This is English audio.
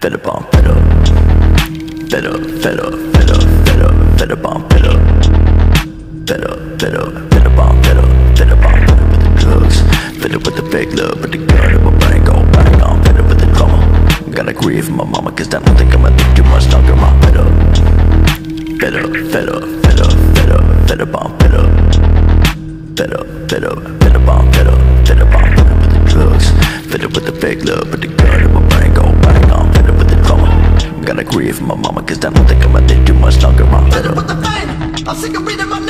Feta bomb, feta. Feta, feta, feta, feta, feta bomb, feta. Feta, feta, feta bomb, feta, feta bomb, feta with the drugs. Feta with the fake love, with the gun in my brain, go bang on. Feta with the drama. Gotta grieve my mama, cause I don't think I'm gonna live too much longer. My feta. Feta, feta, feta, feta, feta bomb, feta. Feta, feta, feta bomb, feta, feta bomb, feta with the drugs. Feta with the fake love, with the gun in my brain, go bang on. Gotta grieve my mama, cause I don't think I'm gonna live too much longer. I'm fed up with the pain, I'm sick of reading my name.